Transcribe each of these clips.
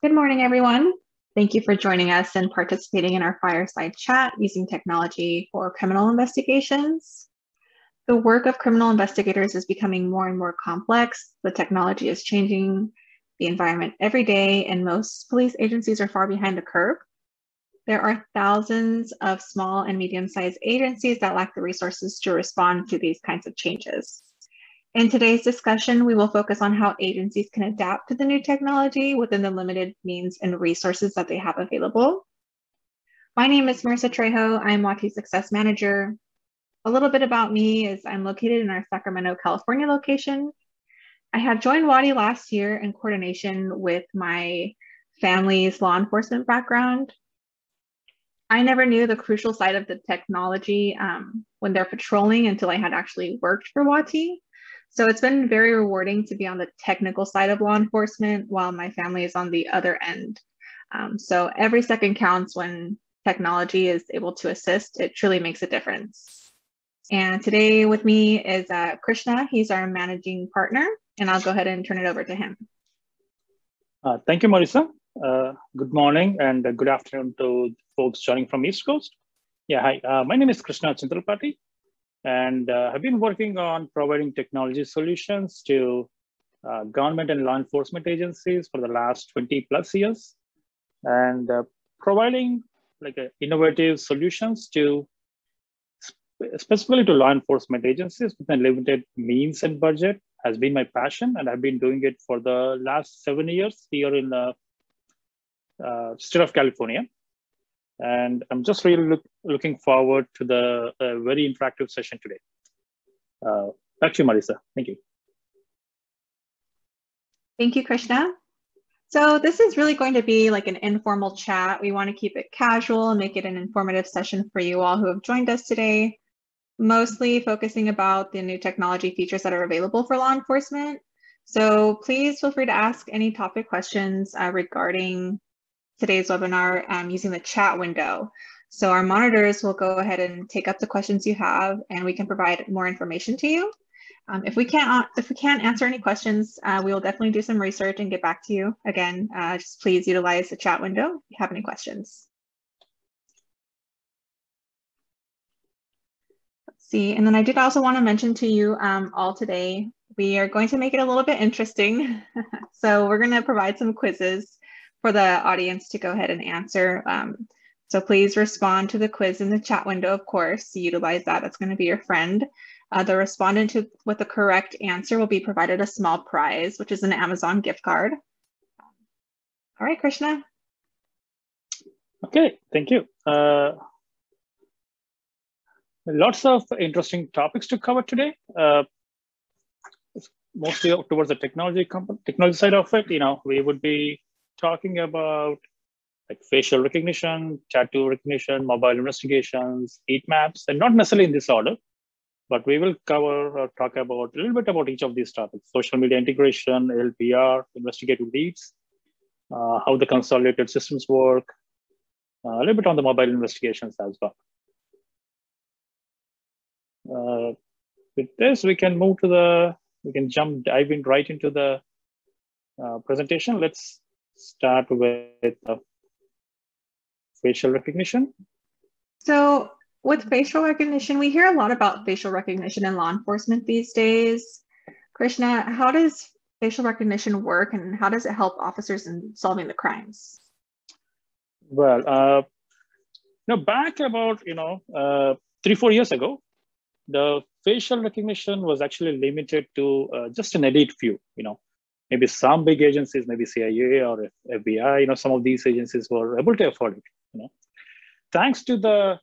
Good morning, everyone. Thank you for joining us and participating in our fireside chat using technology for criminal investigations. The work of criminal investigators is becoming more and more complex. The technology is changing the environment every day, and most police agencies are far behind the curve. There are thousands of small and medium-sized agencies that lack the resources to respond to these kinds of changes. In today's discussion, we will focus on how agencies can adapt to the new technology within the limited means and resources that they have available. My name is Marissa Trejo. I'm Wati Success Manager. A little bit about me is I'm located in our Sacramento, California location. I had joined Wati last year in coordination with my family's law enforcement background. I never knew the crucial side of the technology when they're patrolling until I had actually worked for Wati. So it's been very rewarding to be on the technical side of law enforcement while my family is on the other end. So every second counts when technology is able to assist. It truly makes a difference. And today with me is Krishna. He's our managing partner, and I'll go ahead and turn it over to him. Thank you, Marissa. Good morning and good afternoon to folks joining from East Coast. Yeah, hi, my name is Krishna Chintalapathi. And I've been working on providing technology solutions to government and law enforcement agencies for the last 20+ years, and providing like innovative solutions to specifically to law enforcement agencies within limited means and budget has been my passion, and I've been doing it for the last 7 years here in the state of California. And I'm just really looking forward to the very interactive session today. Back to you, Marissa. Thank you. Thank you, Krishna. So this is really going to be like an informal chat. We want to keep it casual and make it an informative session for you all who have joined us today, mostly focusing about the new technology features that are available for law enforcement. So please feel free to ask any topic questions regarding today's webinar using the chat window. So our monitors will go ahead and take up the questions you have, and we can provide more information to you. If we can't answer any questions, we will definitely do some research and get back to you. Again, just please utilize the chat window if you have any questions. Let's see, and then I did also want to mention to you all today, we are going to make it a little bit interesting. So we're going to provide some quizzes for the audience to go ahead and answer. So please respond to the quiz in the chat window, of course, utilize that. That's going to be your friend. The respondent with the correct answer will be provided a small prize, which is an Amazon gift card. All right, Krishna. Okay, thank you. Lots of interesting topics to cover today. Mostly towards the technology side of it. You know, we would be talking about like facial recognition, tattoo recognition, mobile investigations, heat maps, and not necessarily in this order, but we will cover or talk about a little bit about each of these topics: social media integration, ALPR, investigative leads, how the consolidated systems work, a little bit on the mobile investigations as well. With this, we can move to the, we can dive in right into the presentation. Let's start with facial recognition. So with facial recognition, we hear a lot about facial recognition in law enforcement these days. Krishna, how does facial recognition work, and how does it help officers in solving the crimes? Well, now back about 3 or 4 years ago, the facial recognition was actually limited to just an elite few, Maybe some big agencies, maybe CIA or FBI, some of these agencies were able to afford it. Thanks to the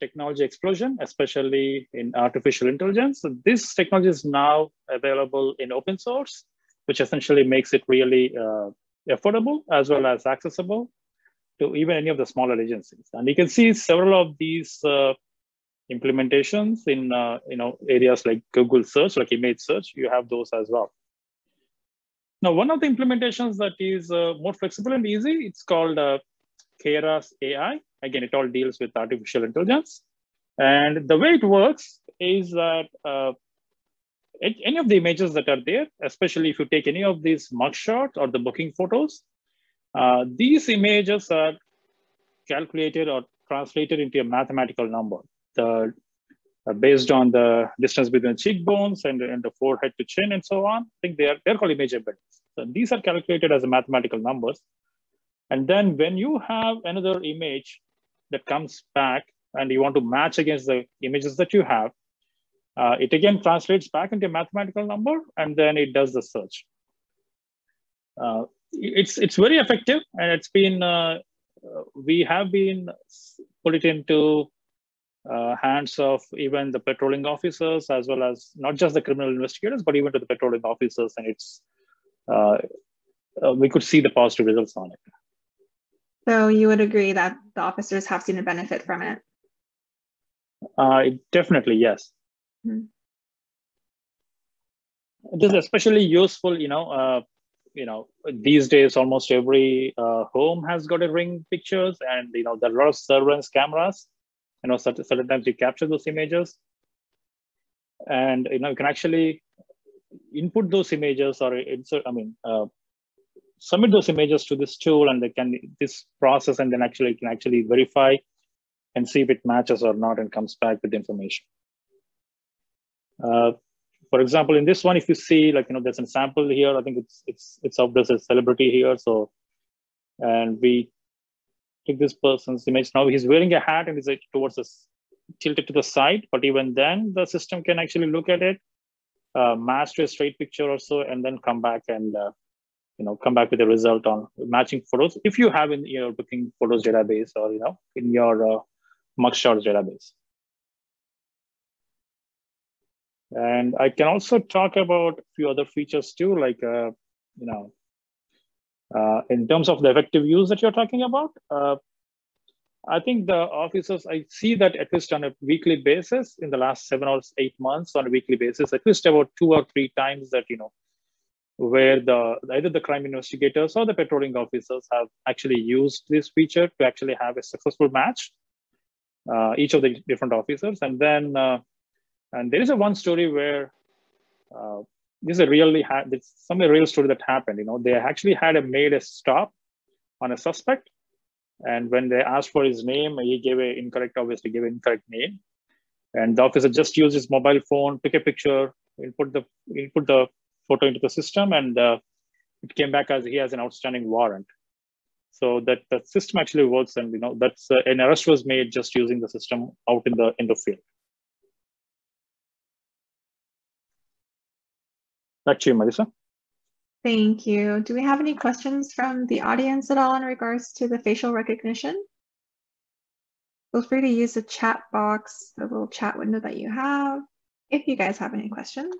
technology explosion, especially in artificial intelligence, this technology is now available in open source, which essentially makes it really affordable as well as accessible to even any of the smaller agencies. And you can see several of these implementations in areas like Google search, like image search. You have those as well. Now, one of the implementations that is more flexible and easy, it's called Keras AI. Again, it all deals with artificial intelligence. And the way it works is that any of the images that are there, especially if you take any of these mugshots or the booking photos, These images are calculated or translated into a mathematical number, the, based on the distance between cheekbones and the forehead to chin and so on. I think they're called image embeddings. So these are calculated as mathematical numbers. And then when you have another image that comes back and you want to match against the images that you have, it again translates back into a mathematical number, and then it does the search. It's very effective, and it's been, we have been put it into hands of even the patrolling officers, as well as not just the criminal investigators, but even to the patrolling officers, and it's, we could see the positive results on it. So you would agree that the officers have seen a benefit from it? Definitely, yes. Mm-hmm. It is especially useful, you know, these days almost every home has got a ring pictures, and you know there are a lot of surveillance cameras. You know, certain times you capture those images, and you know you can actually input those images or insert. I mean. Submit those images to this tool, and they can this process, and then actually it can actually verify and see if it matches or not, and comes back with information. For example, in this one, if you see, like, you know, there's a sample here. I think it's of this celebrity here. So, and we take this person's image. Now he's wearing a hat and is like towards us, tilted to the side. But even then, the system can actually look at it, match to a straight picture or so, and then come back and. You know, come back with a result on matching photos if you have in your booking photos database or, you know, in your mugshots database. And I can also talk about a few other features too, like, you know, in terms of the effective use that you're talking about, I think the officers, I see that at least on a weekly basis in the last 7 or 8 months on a weekly basis, at least about 2 or 3 times that, you know, where the either the crime investigators or the patrolling officers have actually used this feature to actually have a successful match, each of the different officers. And then, and there is a one story where this is a really real story that happened. You know, they actually had made a stop on a suspect, and when they asked for his name, he gave an incorrect, obviously gave an incorrect name, and the officer just used his mobile phone, took a picture, input the photo into the system, and it came back as he has an outstanding warrant. So that the system actually works, and you know that's an arrest was made just using the system out in the field. Back to you, Marissa. Thank you. Do we have any questions from the audience at all in regards to the facial recognition? Feel free to use the chat box, the little chat window that you have, if you guys have any questions.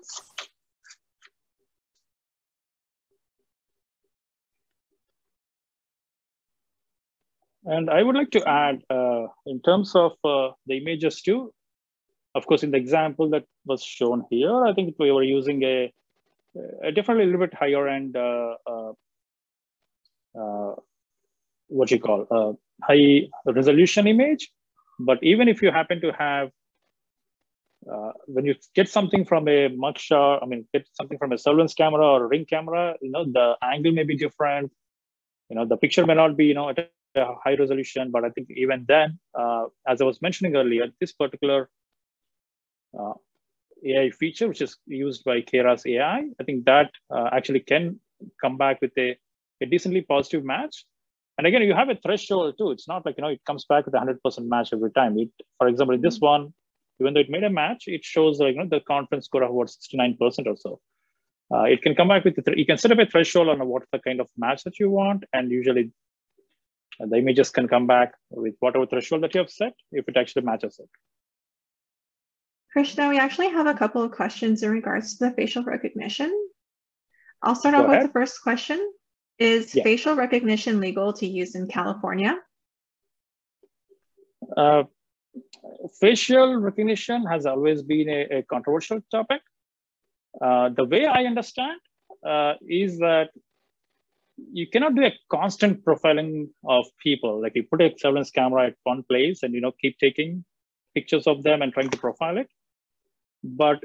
And I would like to add, in terms of the images too, of course, in the example that was shown here, I think we were using a definitely a little bit higher end, what you call, high resolution image. But even if you happen to have, when you get something from a mugshot, I mean, get something from a surveillance camera or a ring camera, you know, the angle may be different. You know, the picture may not be, you know, at high resolution, but I think even then, as I was mentioning earlier, this particular AI feature, which is used by Keras AI, I think that actually can come back with a decently positive match. And again, you have a threshold too. It's not like, you know, it comes back with a 100% match every time. It, for example, in this one, even though it made a match, it shows like, you know, the confidence score of about 69% or so. It can come back with, you can set up a threshold on what the kind of match that you want, and usually the images can come back with whatever threshold that you have set, if it actually matches it. Krishna, we actually have a couple of questions in regards to the facial recognition. I'll start off with the first question. Is facial recognition legal to use in California? Facial recognition has always been a controversial topic. The way I understand is that you cannot do a constant profiling of people. Like you put a surveillance camera at one place and, you know, keep taking pictures of them and trying to profile it. But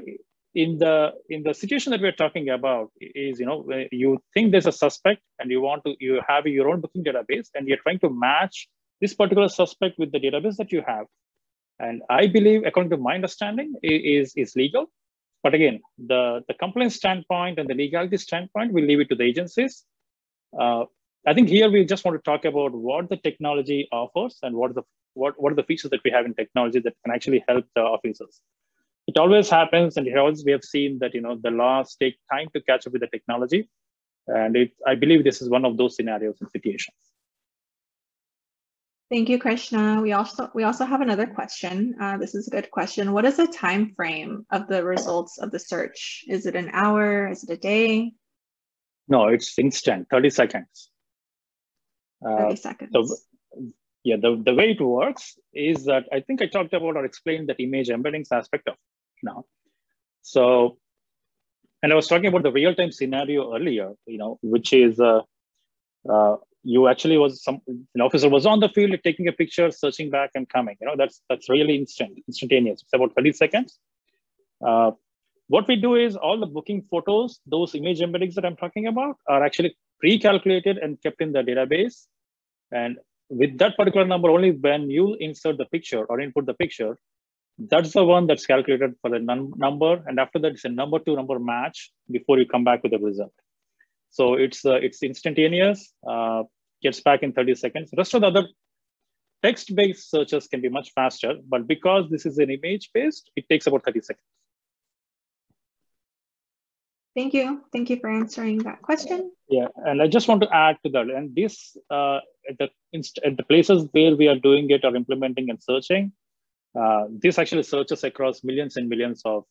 in the situation that we're talking about is, you know, you think there's a suspect and you have your own booking database and you're trying to match this particular suspect with the database that you have. And I believe, according to my understanding, is legal. But again, the compliance standpoint and the legality standpoint, we'll leave it to the agencies. I think here we just want to talk about what the technology offers and what are the features that we have in technology that can actually help the officers. It always happens, and we have seen that, you know, the laws take time to catch up with the technology, and I believe this is one of those scenarios and situations. Thank you, Krishna. We also have another question. This is a good question. What is the time frame of the results of the search? Is it an hour? Is it a day? No, it's instant, 30 seconds. 30 seconds. So, yeah, the way it works is that I think I talked about or explained that image embeddings aspect of it now. So, and I was talking about the real-time scenario earlier, you know, which is you actually an officer was on the field taking a picture, searching back and coming. You know, that's really instantaneous. It's about 30 seconds. What we do is all the booking photos, those image embeddings that I'm talking about, are actually pre-calculated and kept in the database. And with that particular number, only when you insert the picture or input the picture, that's the one that's calculated for the number. And after that, it's a number to number match before you come back with the result. So it's instantaneous. Gets back in 30 seconds. The rest of the other text-based searches can be much faster, but because this is an image-based, it takes about 30 seconds. Thank you. Thank you for answering that question. Yeah, and I just want to add to that. And this, at the places where we are doing it or implementing and searching, this actually searches across millions and millions of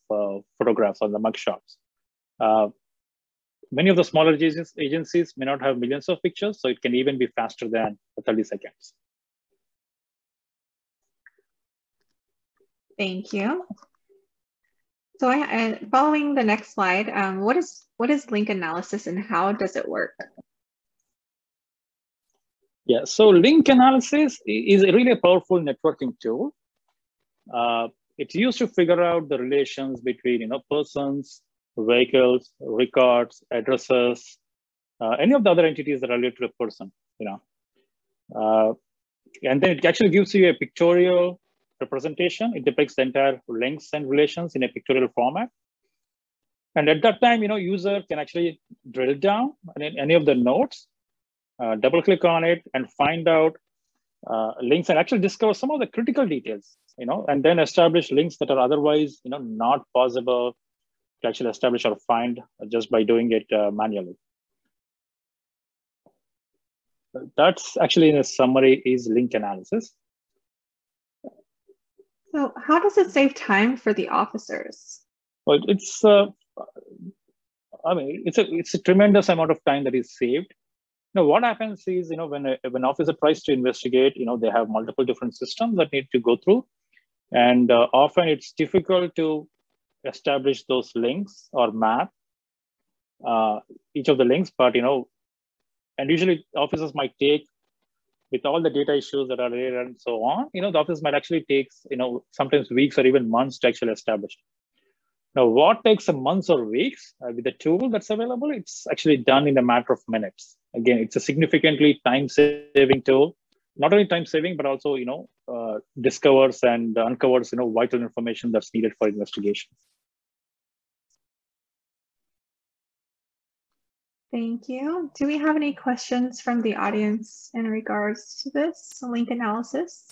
photographs on the mugshots. Many of the smaller agencies may not have millions of pictures, so it can even be faster than 30 seconds. Thank you. So following the next slide, what is link analysis and how does it work? Yeah, so link analysis is really a powerful networking tool. It's used to figure out the relations between, you know, persons, vehicles, records, addresses, any of the other entities that are related to a person, you know. And then it actually gives you a pictorial representation. It depicts the entire links and relations in a pictorial format. And at that time, you know, user can actually drill down in any of the nodes, double click on it and find out links and actually discover some of the critical details, you know, and then establish links that are otherwise, you know, not possible to actually establish or find just by doing it manually. That's actually, in a summary, is link analysis. So how does it save time for the officers? Well, it's a tremendous amount of time that is saved. You know, what happens is, you know, when an officer tries to investigate, you know, they have multiple different systems that need to go through. And often it's difficult to establish those links or map each of the links, but, you know, and usually officers might take, with all the data issues that are there and so on, you know, the office might actually take, you know, sometimes weeks or even months to actually establish. Now, what takes months or weeks with the tool that's available, it's actually done in a matter of minutes. Again, it's a significantly time-saving tool, not only time-saving, but also, you know, discovers and uncovers, you know, vital information that's needed for investigations. Thank you. Do we have any questions from the audience in regards to this link analysis?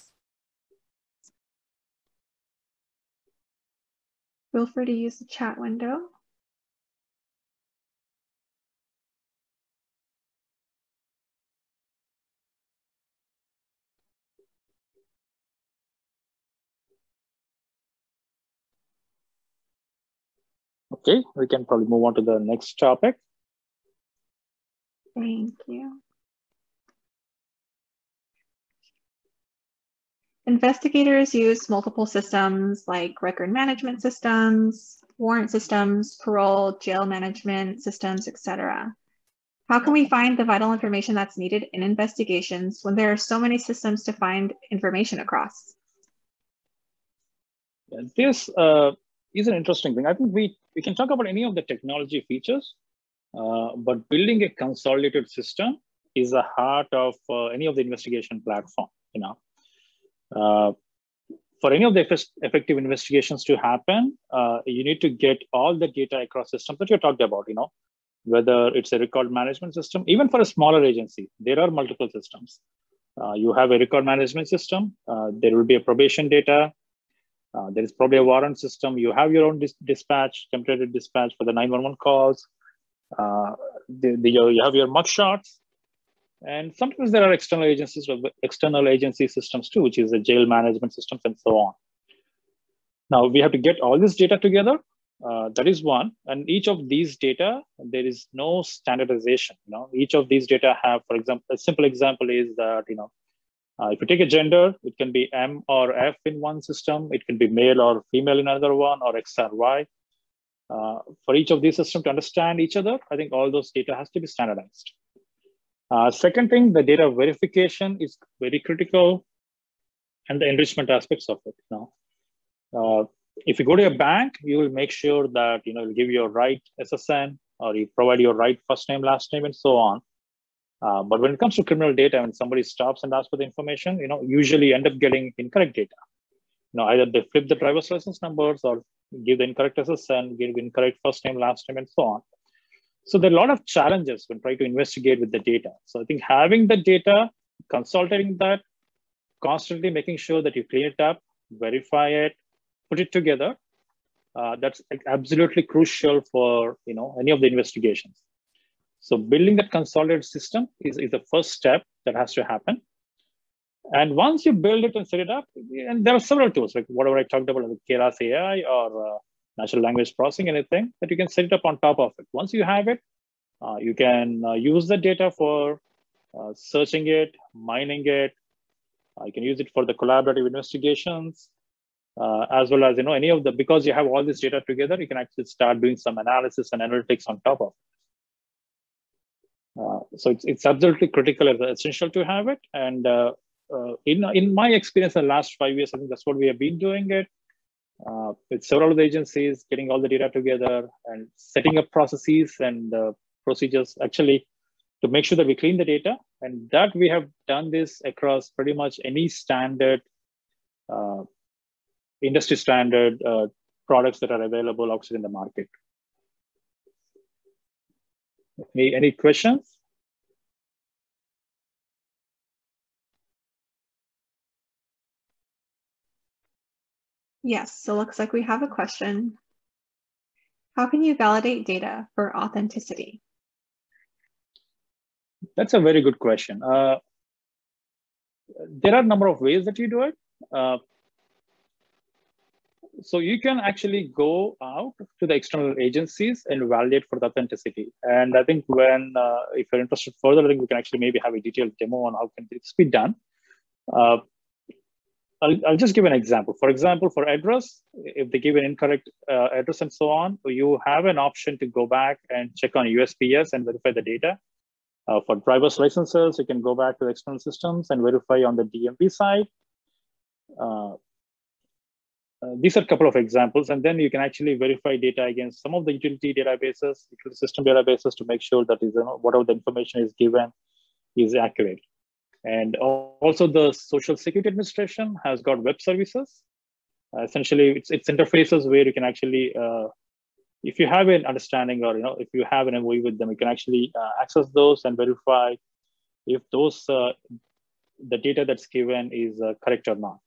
Feel free to use the chat window. Okay, we can probably move on to the next topic. Thank you. Investigators use multiple systems like record management systems, warrant systems, parole, jail management systems, etc. How can we find the vital information that's needed in investigations when there are so many systems to find information across? This is an interesting thing. I think we can talk about any of the technology features, but building a consolidated system is the heart of any of the investigation platform. You know, for any of the effective investigations to happen, you need to get all the data across systems that you talked about. You know, whether it's a record management system, even for a smaller agency, there are multiple systems. You have a record management system. There will be a probation data. There is probably a warrant system. You have your own dispatch, templated dispatch for the 911 calls. You have your mugshots. And sometimes there are external agencies with external agency systems too, which is the jail management systems and so on. Now we have to get all this data together. That is one. And each of these data, there is no standardization. You know, each of these data have, for example, a simple example is that, you know, if you take a gender, it can be M or F in one system. It can be male or female in another one, or X or Y. For each of these systems to understand each other, I think all those data has to be standardized. Second thing, the data verification is very critical, and the enrichment aspects of it. Now, if you go to a bank, you will make sure that, you know, you'll give your right SSN, or you provide your right first name, last name, and so on. But when it comes to criminal data, when somebody stops and asks for the information, you know, usually end up getting incorrect data. You know, either they flip the driver's license numbers or give the incorrect SSN, give incorrect first name, last name, and so on. So there are a lot of challenges when trying to investigate with the data. So I think having the data, consolidating that, constantly making sure that you clean it up, verify it, put it together, that's absolutely crucial for, you know, any of the investigations. So building that consolidated system is the first step that has to happen. And once you build it and set it up, and there are several tools, like whatever I talked about, like Keras AI or natural language processing, anything that you can set it up on top of it. Once you have it, you can use the data for searching it, mining it. You can use it for the collaborative investigations, as well as, you know, any of the, because you have all this data together, you can actually start doing some analysis and analytics on top of it. So it's absolutely critical and essential to have it. And in my experience, in the last 5 years, I think that's what we have been doing it with several of the agencies, getting all the data together and setting up processes and procedures actually to make sure that we clean the data. And that we have done this across pretty much any standard, industry standard products that are available outside in the market. Any questions? Yes, so looks like we have a question. How can you validate data for authenticity? That's a very good question. There are a number of ways that you do it. So you can actually go out to the external agencies and validate for the authenticity. And I think when, if you're interested further, I think we can actually maybe have a detailed demo on how can this be done. I'll just give an example. For example, for address, if they give an incorrect address and so on, you have an option to go back and check on USPS and verify the data. For driver's licenses, you can go back to the external systems and verify on the DMV side. These are a couple of examples, and then you can actually verify data against some of the utility databases, utility system databases, to make sure that is, you know, whatever the information is given is accurate. And also the Social Security Administration has got web services. Essentially, it's interfaces where you can actually, if you have an understanding or, you know, if you have an MOE with them, you can actually access those and verify if those the data that's given is correct or not.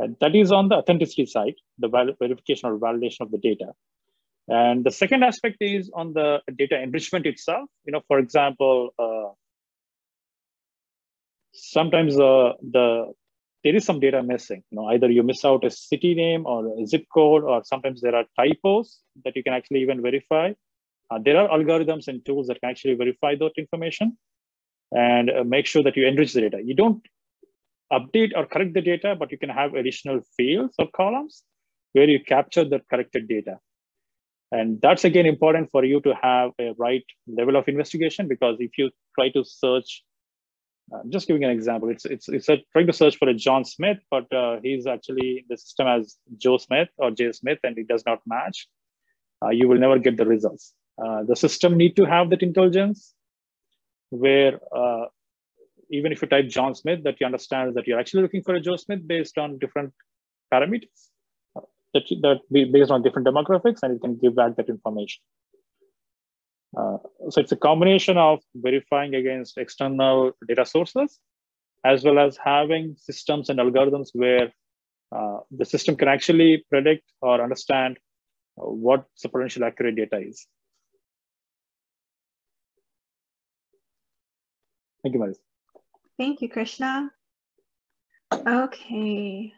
And that is on the authenticity side, the verification or validation of the data. And the second aspect is on the data enrichment itself. You know, for example, sometimes there is some data missing. You know, either you miss out a city name or a zip code, or sometimes there are typos that you can actually even verify. There are algorithms and tools that can actually verify that information and make sure that you enrich the data. You don't update or correct the data, but you can have additional fields or columns where you capture the corrected data. And that's again important for you to have a right level of investigation, because if you try to search Just giving an example, it's trying to search for a John Smith, but he's actually the system as Joe Smith or Jay Smith, and it does not match. You will never get the results. The system need to have that intelligence, where even if you type John Smith, that you understand that you're actually looking for a Joe Smith based on different parameters, that be based on different demographics, and it can give back that information. So it's a combination of verifying against external data sources, as well as having systems and algorithms where the system can actually predict or understand what the potential accurate data is. Thank you, Marissa. Thank you, Krishna. Okay,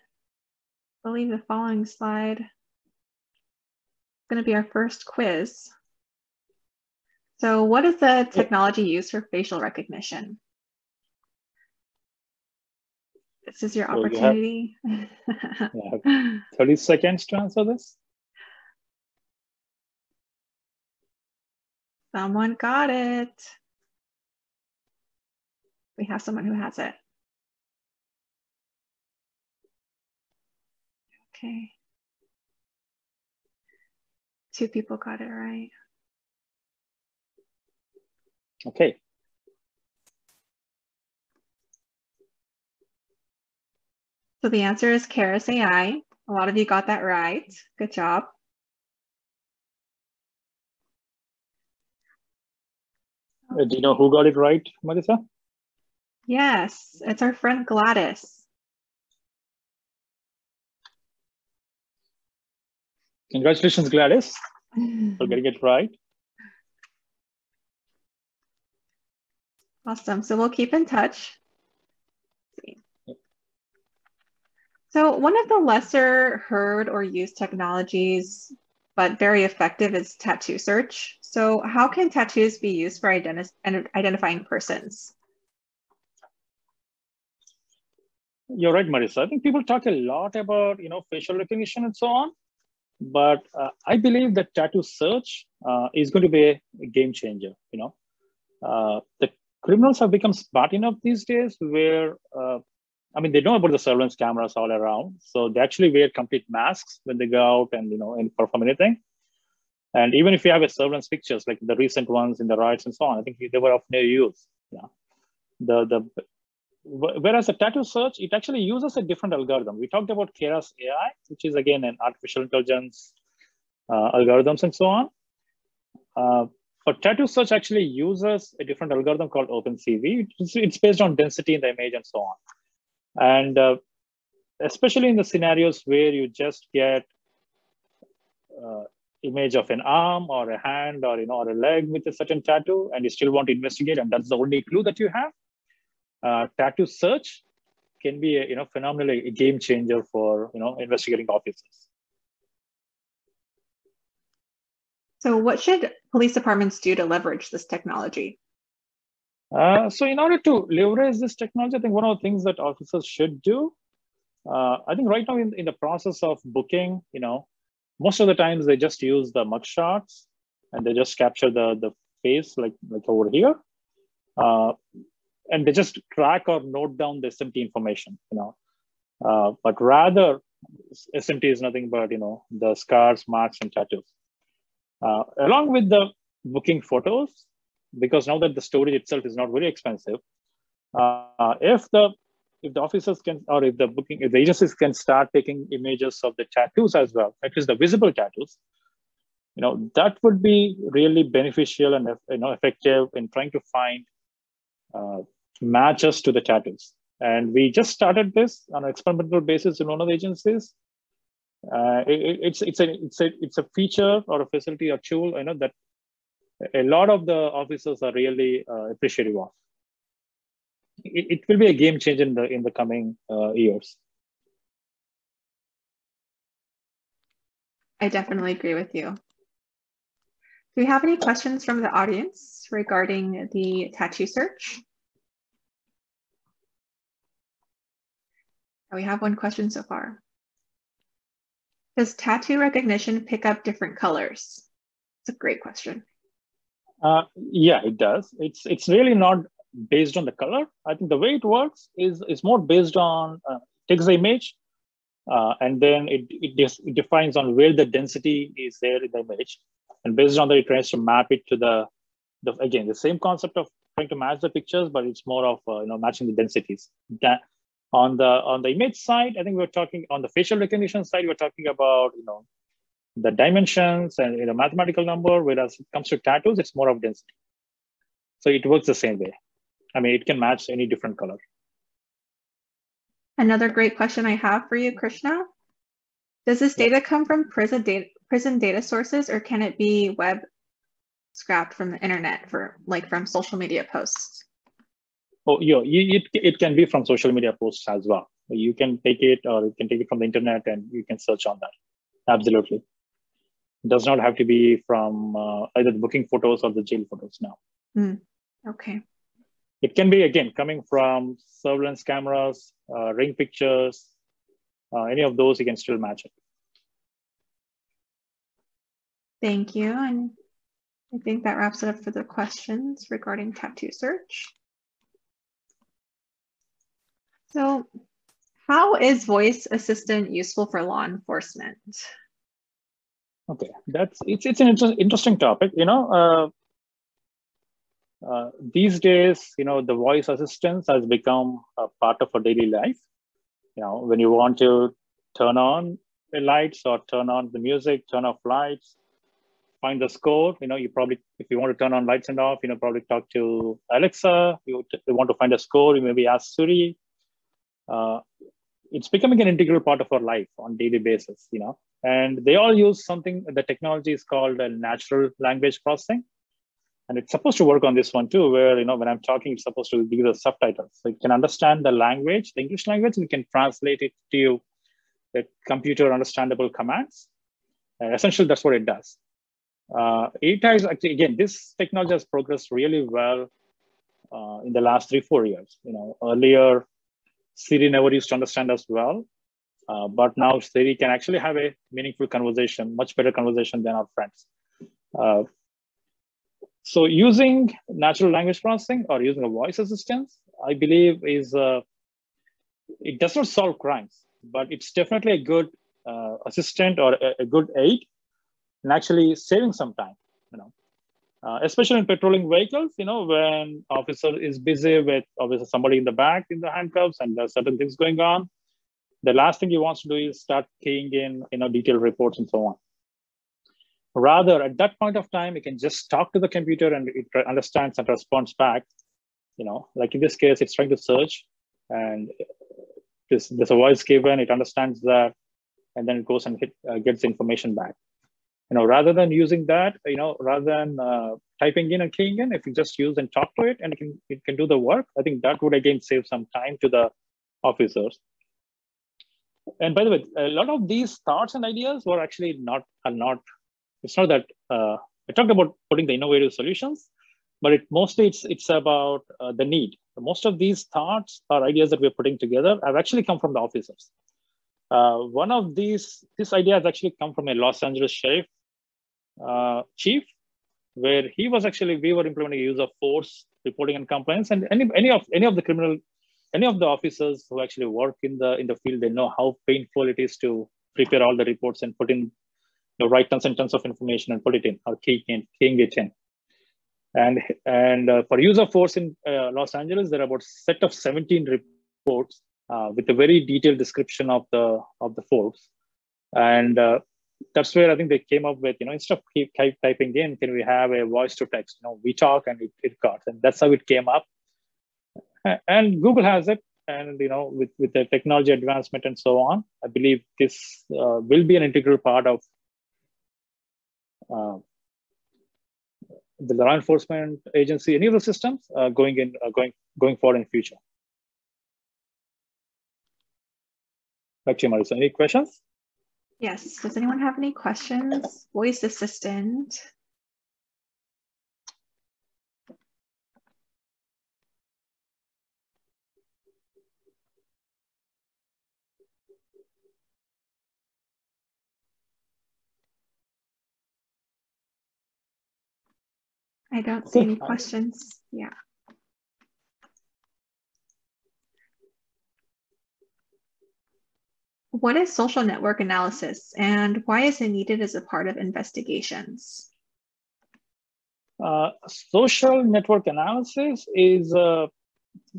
I believe the following slide is going to be our first quiz. So what is the technology used for facial recognition? This is your opportunity. So you have 30 seconds to answer this. Someone got it. We have someone who has it. Okay. Two people got it right. Okay. So the answer is Keras AI. A lot of you got that right. Good job. Do you know who got it right, Marissa? Yes, it's our friend Gladys. Congratulations, Gladys, for getting it right. Awesome. So we'll keep in touch. So one of the lesser heard or used technologies, but very effective, is tattoo search. So how can tattoos be used for identifying persons? You're right, Marissa. I think people talk a lot about, you know, facial recognition and so on, but I believe that tattoo search is going to be a game changer. You know, the criminals have become smart enough these days where, I mean, they know about the surveillance cameras all around, so they actually wear complete masks when they go out and, you know, and perform anything. And even if you have a surveillance pictures, like the recent ones in the riots and so on, I think they were of no use. Yeah. Whereas the tattoo search, it actually uses a different algorithm. We talked about Keras AI, which is again an artificial intelligence algorithms and so on. But tattoo search actually uses a different algorithm called OpenCV. It's based on density in the image and so on. And especially in the scenarios where you just get image of an arm or a hand or, you know, or a leg with a certain tattoo, and you still want to investigate, and that's the only clue that you have. Tattoo search can be a, you know, phenomenally a game changer for, you know, investigating officers. So what should police departments do to leverage this technology? So in order to leverage this technology, I think one of the things that officers should do, I think right now in the process of booking, you know, most of the times they just use the mug shots and they just capture the face like over here. And they just track or note down the SMT information, you know, but rather SMT is nothing but, you know, the scars, marks, and tattoos. Along with the booking photos, because now that the storage itself is not very expensive, if the officers can, or if the agencies can start taking images of the tattoos as well, at least the visible tattoos, you know, that would be really beneficial and, you know, effective in trying to find matches to the tattoos. And we just started this on an experimental basis in one of the agencies. It's a feature or a facility or tool, you know, that a lot of the officers are really appreciative of. It will be a game changer in the coming years. I definitely agree with you. Do you have any questions from the audience regarding the tattoo search? We have one question so far. Does tattoo recognition pick up different colors? It's a great question. Yeah, it does. It's really not based on the color. I think the way it works is more based on takes the image and then it defines on where the density is there in the image, and based on that it tries to map it to the again the same concept of trying to match the pictures, but it's more of matching the densities. That on the image side, I think we're talking on the facial recognition side, we're talking about the dimensions and a mathematical number, whereas it comes to tattoos, it's more of density. So it works the same way. I mean, it can match any different color. Another great question I have for you, Krishna. Does this data come from prison data sources, or can it be web scrapped from the internet, for like from social media posts? Oh, yeah, it can be from social media posts as well. You can take it, or you can take it from the internet and you can search on that. Absolutely. It does not have to be from either the booking photos or the jail photos now. Mm, okay. It can be, again, coming from surveillance cameras, ring pictures, any of those, you can still match it. Thank you. And I think that wraps it up for the questions regarding tattoo search. So how is voice assistant useful for law enforcement? Okay, it's an interesting topic, these days, the voice assistance has become a part of our daily life. When you want to turn on the lights or turn on the music, turn off lights, find the score, you probably, if you want to turn on lights and off, probably talk to Alexa. You want to find a score, you maybe ask Siri. It's becoming an integral part of our life on a daily basis, and they all use something, the technology is called natural language processing. And it's supposed to work on this one too, where, when I'm talking, it's supposed to give the subtitles. So it can understand the language, the English language, and it can translate it to the computer understandable commands. Essentially, that's what it does. It has actually, again, this technology has progressed really well in the last 3-4 years. Earlier, Siri never used to understand us well, but now Siri can actually have a meaningful conversation, much better conversation than our friends. So using natural language processing or using a voice assistance, I believe is, it does not solve crimes, but it's definitely a good assistant or a good aid in actually saving some time, especially in patrolling vehicles, when officer is busy with obviously somebody in the back in the handcuffs and there's certain things going on. The last thing he wants to do is start keying in, detailed reports and so on. Rather, at that point of time, you can just talk to the computer and it understands and responds back. Like in this case, it's trying to search and there's a voice given, it understands that, and then it goes and gets information back. Rather than using that, rather than typing in and keying in, if you just use and talk to it and it can do the work, I think that would again save some time to the officers. And by the way, a lot of these thoughts and ideas were actually it's not that I talked about putting the innovative solutions, but it's mostly about the need. Most of these thoughts or ideas that we're putting together have actually come from the officers. One of this idea has actually come from a Los Angeles sheriff chief, where we were implementing a use of force reporting and compliance, and any of the officers who actually work in the field, they know how painful it is to prepare all the reports and put in write tons and tons of information and put it in or keying it in. And for use of force in Los Angeles, there are about a set of 17 reports with a very detailed description of the force. And that's where I think they came up with, instead of typing in, can we have a voice to text? We talk and it cuts. And that's how it came up. And Google has it. And with the technology advancement and so on, I believe this will be an integral part of the law enforcement agency, any of the systems going forward in the future. Back to you, Marissa. Any questions? Yes. Does anyone have any questions? Voice assistant. I don't see any questions. Yeah. What is social network analysis and why is it needed as a part of investigations? Social network analysis is it's a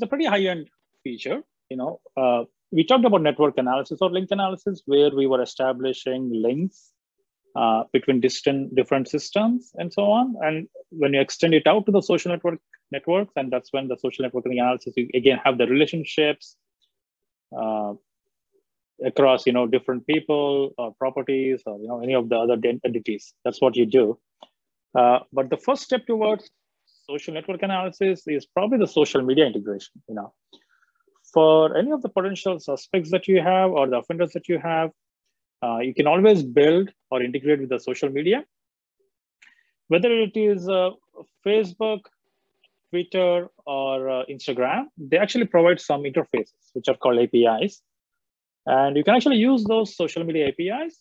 pretty high-end feature. You know, we talked about network analysis or link analysis where we were establishing links between different systems and so on. And when you extend it out to the social networks, and that's when the social network analysis, you again have the relationships across, you know, different people or properties or, you know, any of the other entities. That's what you do. But the first step towards social network analysis is probably the social media integration. You know, for any of the potential suspects that you have or the offenders that you have, you can always build or integrate with the social media, whether it is Facebook, Twitter, or Instagram. They actually provide some interfaces which are called APIs, and you can actually use those social media APIs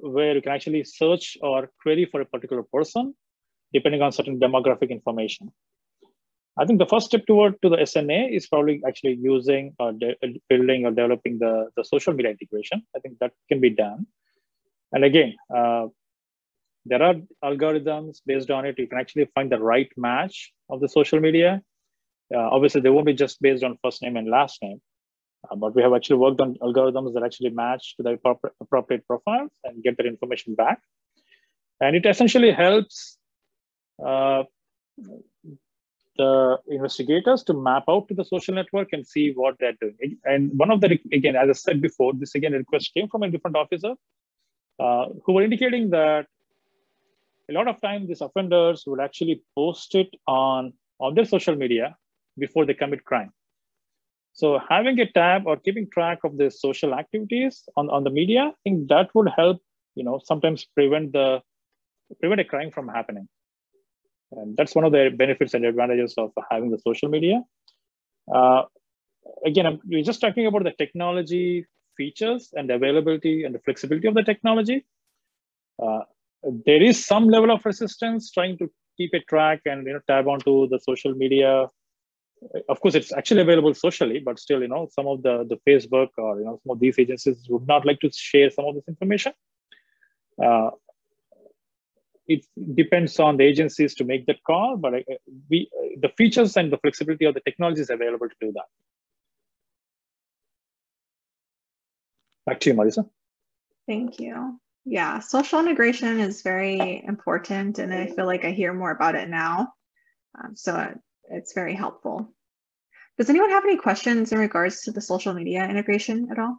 where you can actually search or query for a particular person, depending on certain demographic information. I think the first step to the SNA is probably actually using or building or developing the social media integration. I think that can be done. And again, there are algorithms based on it. You can actually find the right match of the social media. Obviously, they won't be just based on first name and last name. But we have actually worked on algorithms that actually match to the appropriate profiles and get their information back. And it essentially helps the investigators to map out to the social network and see what they're doing. And one of the, again, as I said before, this again request came from a different officer who were indicating that a lot of time these offenders would actually post it on their social media before they commit crime. So having a tab or keeping track of the social activities on the media, I think that would help, you know, sometimes prevent a crime from happening. And that's one of the benefits and advantages of having the social media. Again, we're just talking about the technology features and availability and the flexibility of the technology. There is some level of resistance trying to keep a track and, you know, tab onto the social media. Of course, it's actually available socially, but still, you know, some of the Facebook or, you know, some of these agencies would not like to share some of this information. It depends on the agencies to make that call, but the features and the flexibility of the technology is available to do that. Back to you, Marissa. Thank you. Yeah, social integration is very important, and I feel like I hear more about it now. It's very helpful. Does anyone have any questions in regards to the social media integration at all?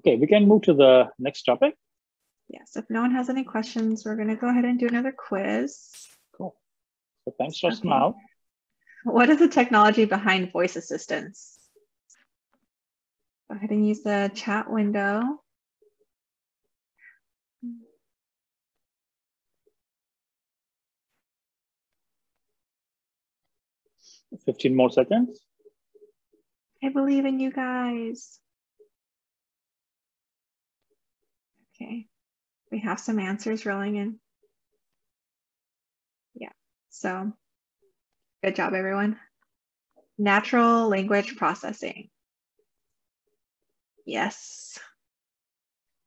Okay, we can move to the next topic. Yes, if no one has any questions, we're going to go ahead and do another quiz. Cool. So thanks for now. What is the technology behind voice assistants? Go ahead and use the chat window. Fifteen more seconds. I believe in you guys. Okay, we have some answers rolling in. Yeah, so. Good job, everyone. Natural language processing. Yes.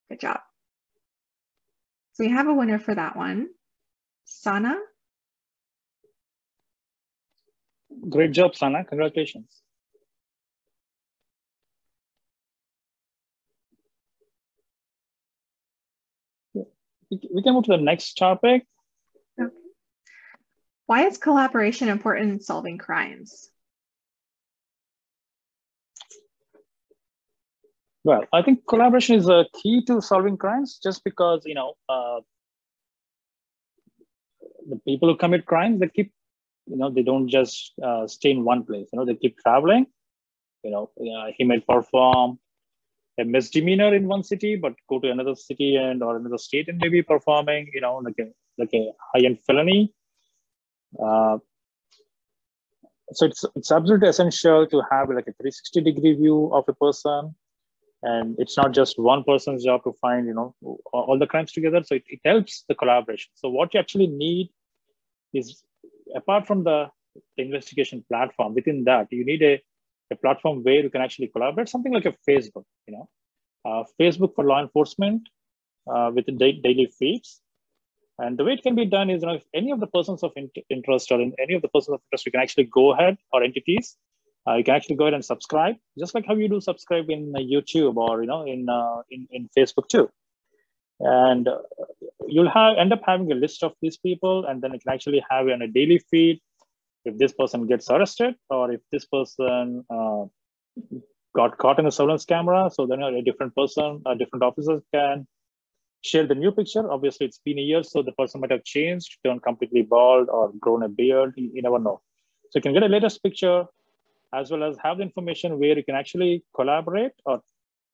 Good job. So we have a winner for that one. Sana. Great job, Sana. Congratulations. We can move to the next topic. Okay. Why is collaboration important in solving crimes? Well, I think collaboration is a key to solving crimes just because, you know, the people who commit crimes, they keep, you know, they don't just stay in one place, you know, they keep traveling. You know, he may perform a misdemeanor in one city, but go to another city and or another state and maybe performing, you know, like a high-end felony. So it's absolutely essential to have like a 360-degree view of a person, And it's not just one person's job to find, you know, all the crimes together. So it helps the collaboration. So what you actually need is, apart from the investigation platform, within that, you need a platform where you can actually collaborate, something like a Facebook, you know, Facebook for law enforcement with the daily feeds. And the way it can be done is, you know, if any of the persons of interest or in any of the persons of interest, you can actually go ahead, or entities, you can actually go ahead and subscribe, just like how you do subscribe in YouTube or, you know, in Facebook too. And you'll end up having a list of these people, and then it can actually have on a daily feed, if this person gets arrested or if this person got caught in a surveillance camera. So then a different person, a different officer can share the new picture. Obviously, it's been a year, so the person might have changed, turned completely bald or grown a beard, you never know. So you can get a latest picture, as well as have the information where you can actually collaborate or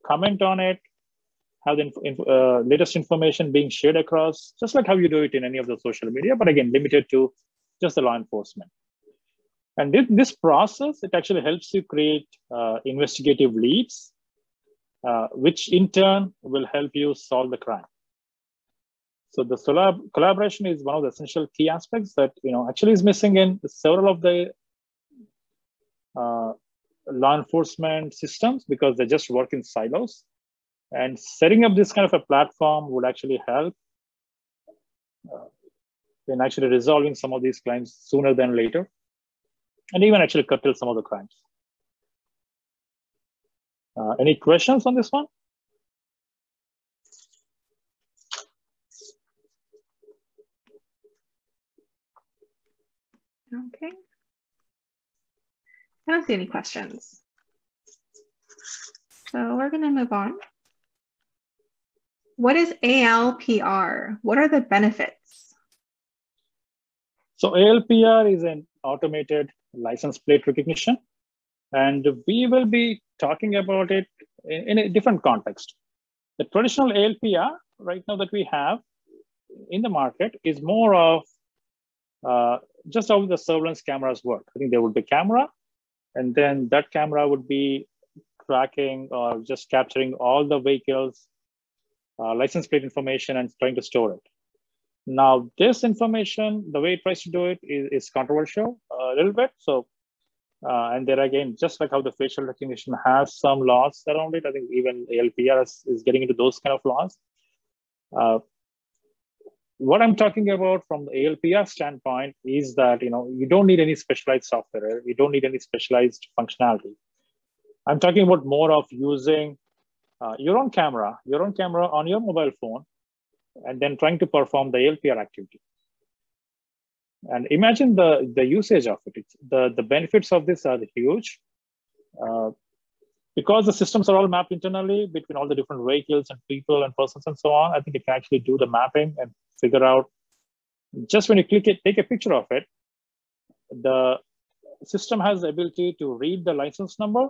comment on it, have the latest information being shared across, just like how you do it in any of the social media, but again, limited to just the law enforcement. And this process, it actually helps you create investigative leads, which in turn will help you solve the crime. So the collaboration is one of the essential key aspects that, you know, actually is missing in several of the law enforcement systems, because they just work in silos. And setting up this kind of a platform would actually help in actually resolving some of these crimes sooner than later, and even actually curtail some of the crimes. Any questions on this one? Okay. I don't see any questions. So we're going to move on. What is ALPR? What are the benefits? So ALPR is an automated license plate recognition. And we will be talking about it in a different context. The traditional ALPR right now that we have in the market is more of just how the surveillance cameras work. I think there would be a camera, and then that camera would be tracking or just capturing all the vehicles, license plate information, and trying to store it. Now, this information, the way it tries to do it is controversial a little bit. So, and there again, just like how the facial recognition has some laws around it, I think even ALPR is getting into those kind of laws. What I'm talking about from the ALPR standpoint is that, you know, you don't need any specialized software. You don't need any specialized functionality. I'm talking about more of using your own camera on your mobile phone, and then trying to perform the ALPR activity. And imagine the usage of it. The benefits of this are huge, because the systems are all mapped internally between all the different vehicles and people and persons and so on. I think it can actually do the mapping and figure out, just when you click it, take a picture of it, the system has the ability to read the license number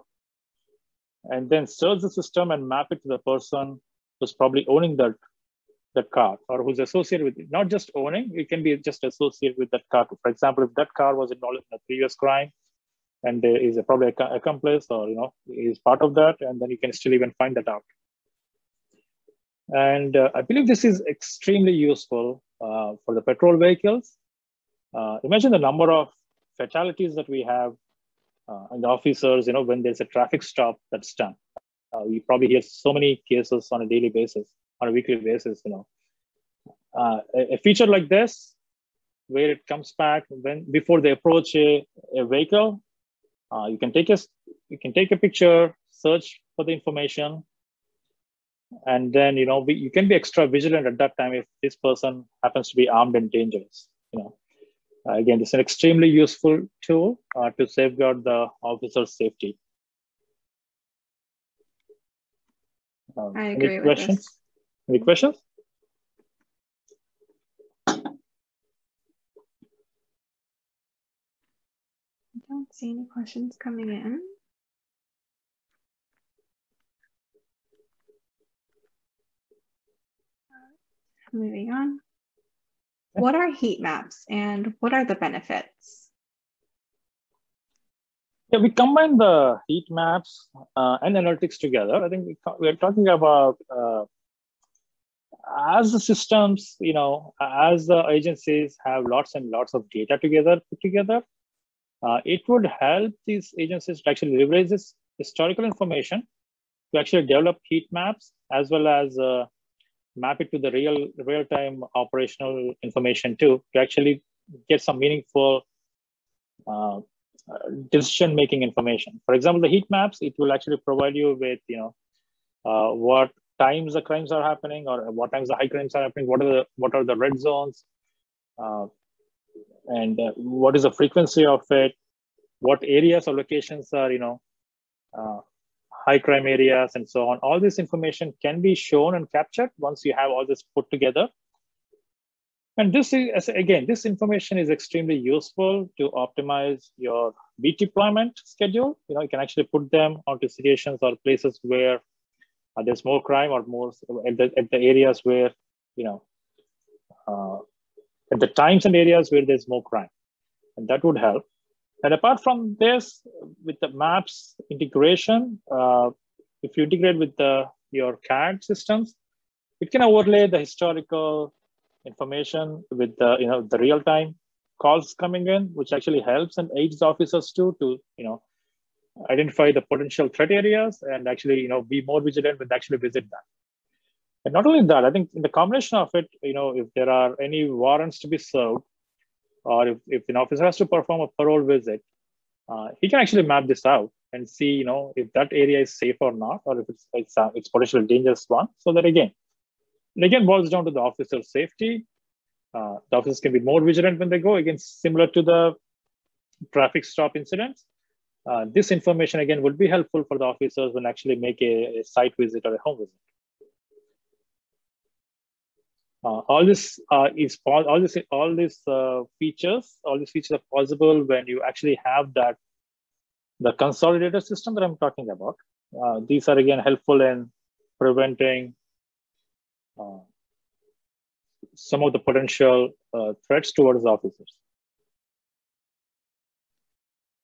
and then search the system and map it to the person who's probably owning that car, or who's associated with it. Not just owning, it can be just associated with that car. For example, if that car was involved in a previous crime and there is probably an accomplice, or, you know, is part of that, and then you can still even find that out. And I believe this is extremely useful for the patrol vehicles. Imagine the number of fatalities that we have, and the officers, you know, when there's a traffic stop that's done. We probably hear so many cases on a daily basis, on a weekly basis, you know. A feature like this, where it comes back before they approach a vehicle, you can take a picture, search for the information, and then, you know, you can be extra vigilant at that time if this person happens to be armed and dangerous. You know, again, it's an extremely useful tool to safeguard the officer's safety. I agree with this. Any questions? I don't see any questions coming in. Moving on. What are heat maps and what are the benefits? Yeah, we combine the heat maps and analytics together. I think we're talking about as the systems, you know, as the agencies have lots and lots of data together, put together, it would help these agencies to actually leverage this historical information to actually develop heat maps as well as map it to the real-time operational information too, to actually get some meaningful decision-making information. For example, the heat maps, it will actually provide you with, you know, what times the crimes are happening, or what times the high crimes are happening, what are the red zones, and what is the frequency of it, what areas or locations are, you know, high crime areas, and so on. All this information can be shown and captured once you have all this put together. And this is, again, this information is extremely useful to optimize your beat deployment schedule. You know, you can actually put them onto situations or places where there's more crime, or more at the areas where, you know, at the times and areas where there's more crime, and that would help. And apart from this, with the maps integration, if you integrate with your CAD systems, it can overlay the historical information with the, you know, the real-time calls coming in, which actually helps and aids officers too to, you know, identify the potential threat areas and actually, you know, be more vigilant when they actually visit that. And not only that, I think in the combination of it, you know, if there are any warrants to be served, or if an officer has to perform a parole visit, he can actually map this out and see, you know, if that area is safe or not, or if it's potentially dangerous one. So that again boils down to the officer's safety. The officers can be more vigilant when they go. Again, similar to the traffic stop incidents, this information again would be helpful for the officers when actually make a site visit or a home visit. All these features are possible when you actually have the consolidated system that I'm talking about. These are again helpful in preventing some of the potential threats towards officers.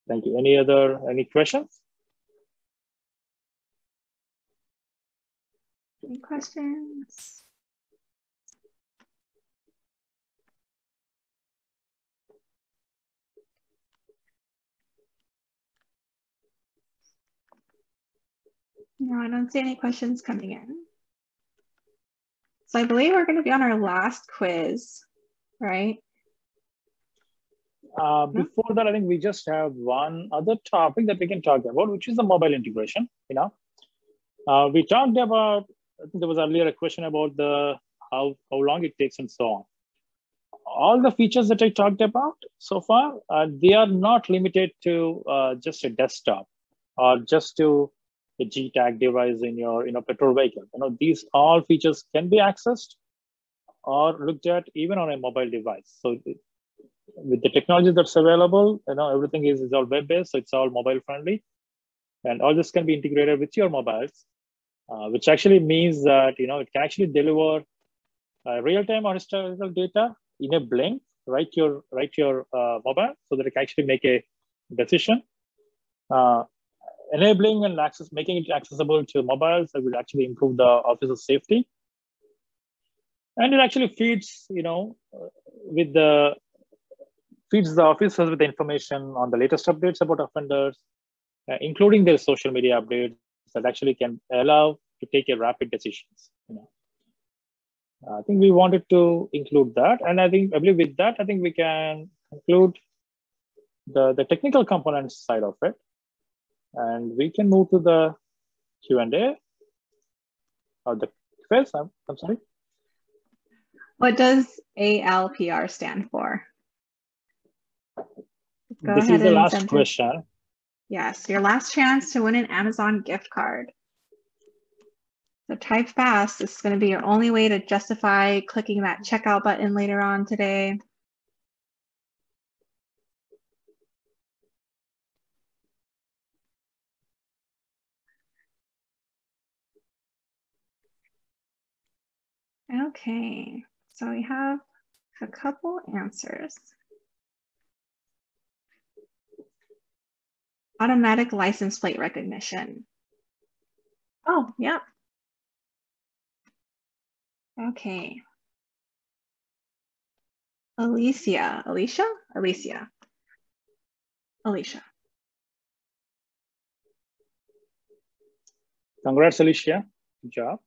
Thank you. Any questions? Any questions? No, I don't see any questions coming in. So I believe we're going to be on our last quiz, right? Before that, I think we just have one other topic that we can talk about, which is the mobile integration. You know, we talked about, I think there was earlier a question about the how long it takes and so on. All the features that I talked about so far, they are not limited to just a desktop or just to the G-tag device in your, you know, petrol vehicle. You know, these all features can be accessed or looked at even on a mobile device. So with the technology that's available, you know, everything is all web-based, so it's all mobile friendly. And all this can be integrated with your mobiles, which actually means that, you know, it can actually deliver real-time or historical data in a blink, right to your mobile, so that it can actually make a decision. Enabling and making it accessible to mobiles, that will actually improve the officer's safety. And it actually feeds, you know, feeds the officers with the information on the latest updates about offenders, including their social media updates, that actually can allow to take a rapid decisions. You know, I think we wanted to include that, and I believe with that, I think we can conclude the technical components side of it. And we can move to the Q&A or the quiz. I'm sorry. What does ALPR stand for? This is the last question. Yes, your last chance to win an Amazon gift card. So type fast. This is going to be your only way to justify clicking that checkout button later on today. Okay, so we have a couple answers. Automatic license plate recognition. Oh, yeah. Okay. Alicia. Congrats, Alicia. Good job.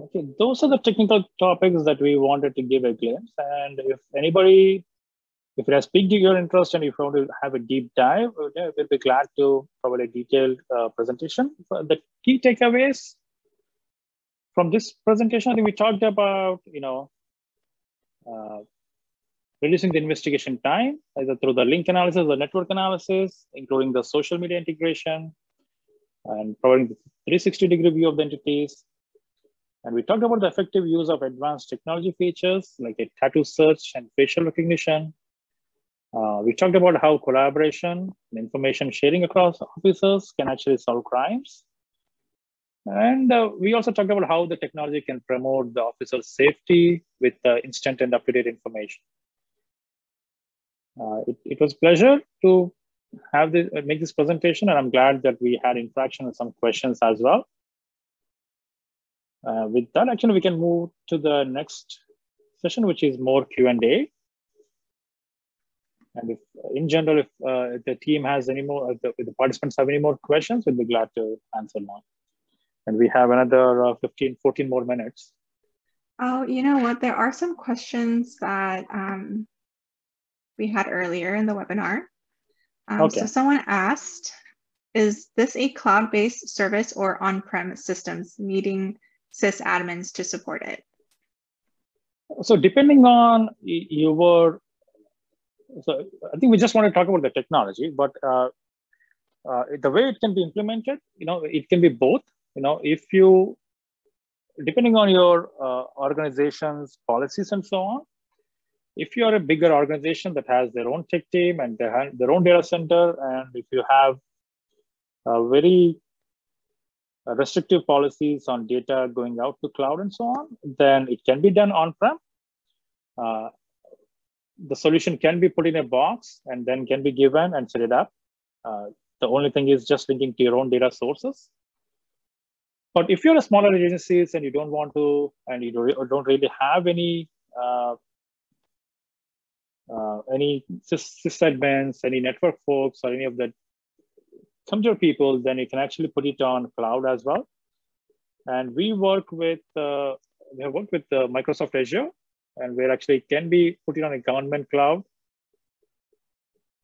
Okay, those are the technical topics that we wanted to give a glimpse. And if anybody, if it has piqued your interest and if you want to have a deep dive, we'll be glad to provide a detailed presentation. But the key takeaways from this presentation, I think we talked about, reducing the investigation time, either through the link analysis, the network analysis, including the social media integration, and providing the 360-degree view of the entities. And we talked about the effective use of advanced technology features like a tattoo search and facial recognition. We talked about how collaboration and information sharing across officers can actually solve crimes. And we also talked about how the technology can promote the officer's safety with instant and up-to-date information. It was a pleasure to have this, make this presentation, and I'm glad that we had interaction and some questions as well. With that, actually, we can move to the next session, which is more Q&A. And if, in general, if the team has any more, if the participants have any more questions, we'll be glad to answer now. And we have another 14 more minutes. Oh, you know what? There are some questions that we had earlier in the webinar. So someone asked, is this a cloud-based service or on-prem systems needing sysadmins to support it? So depending on your, so I think we just want to talk about the technology, but the way it can be implemented, it can be both. If you, depending on your organization's policies and so on, if you are a bigger organization that has their own tech team and they have their own data center, and if you have very restrictive policies on data going out to cloud and so on, then it can be done on-prem. The solution can be put in a box and then can be given and set it up. The only thing is just linking to your own data sources. But if you're a smaller agency and you don't want to, and you don't really have any sysadmins, any network folks, or any of the computer people, then you can actually put it on cloud as well. And we work with, we have worked with Microsoft Azure, and where actually it can be put it on a government cloud,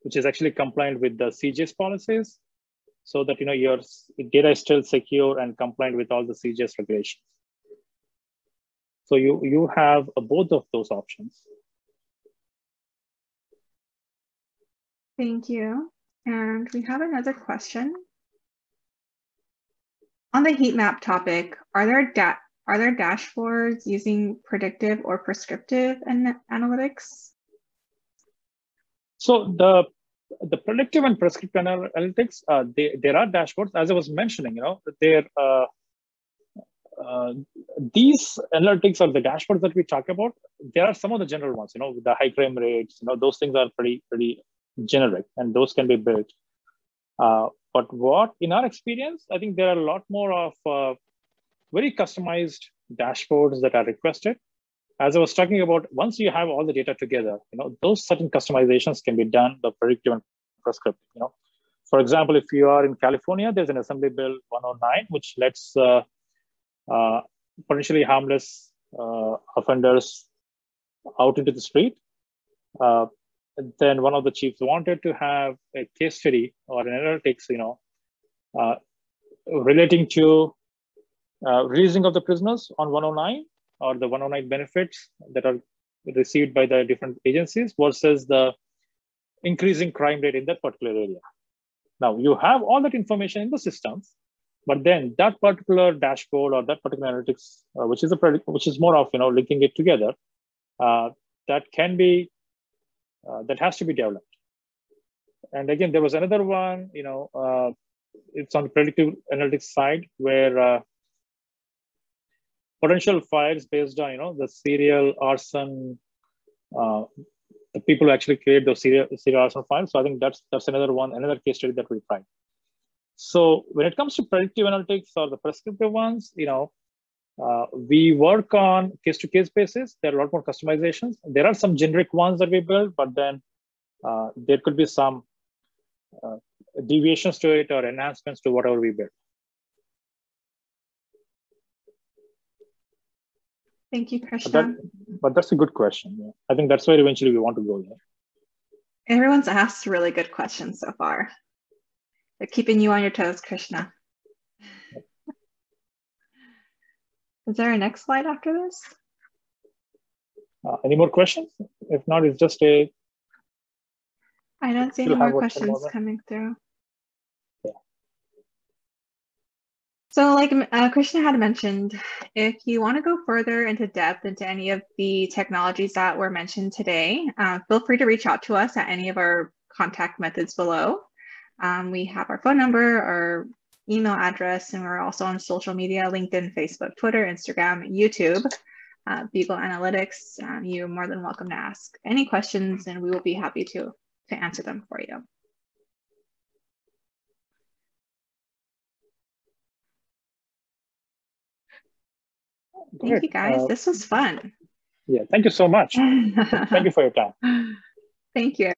which is actually compliant with the CJS policies, so that your data is still secure and compliant with all the CJS regulations. So you have both of those options. Thank you. And we have another question. On the heat map topic, are there dashboards using predictive or prescriptive analytics? So the predictive and prescriptive analytics, there are dashboards. As I was mentioning, these analytics or the dashboards that we talk about, there are some of the general ones. The high crime rates, those things are pretty generic, and those can be built. But what, in our experience, I think there are a lot more of very customized dashboards that are requested. As I was talking about, once you have all the data together, those certain customizations can be done, the predictive and prescriptive. For example, if you are in California, there's an Assembly Bill 109, which lets potentially harmless offenders out into the street. Then one of the chiefs wanted to have a case study or an analytics, relating to releasing of the prisoners on 109 or the 109 benefits that are received by the different agencies versus the increasing crime rate in that particular area. Now, you have all that information in the systems, but then that particular dashboard or that particular analytics, which is more of, linking it together, that has to be developed. And again, there was another one, it's on the predictive analytics side where potential fires based on, the serial arson the people who actually create those serial files. So I think that's another one, another case study that we find. So when it comes to predictive analytics or the prescriptive ones, you know, we work on case-to-case basis. There are a lot more customizations. There are some generic ones that we build, but then there could be some deviations to it or enhancements to whatever we build. Thank you, Krishna. But that's a good question. Yeah. I think that's where eventually we want to go there. Everyone's asked really good questions so far. They're keeping you on your toes, Krishna. Is there a next slide after this? Any more questions? If not, it's just a... I don't see any more questions coming through. Yeah. So like Krishna had mentioned, if you want to go further into depth into any of the technologies that were mentioned today, feel free to reach out to us at any of our contact methods below. We have our phone number, our email address, and we're also on social media, LinkedIn, Facebook, Twitter, Instagram, YouTube, Beagle Analytics. You're more than welcome to ask any questions, and we will be happy to answer them for you. Great. Thank you, guys. This was fun. Yeah, thank you so much. Thank you for your time. Thank you.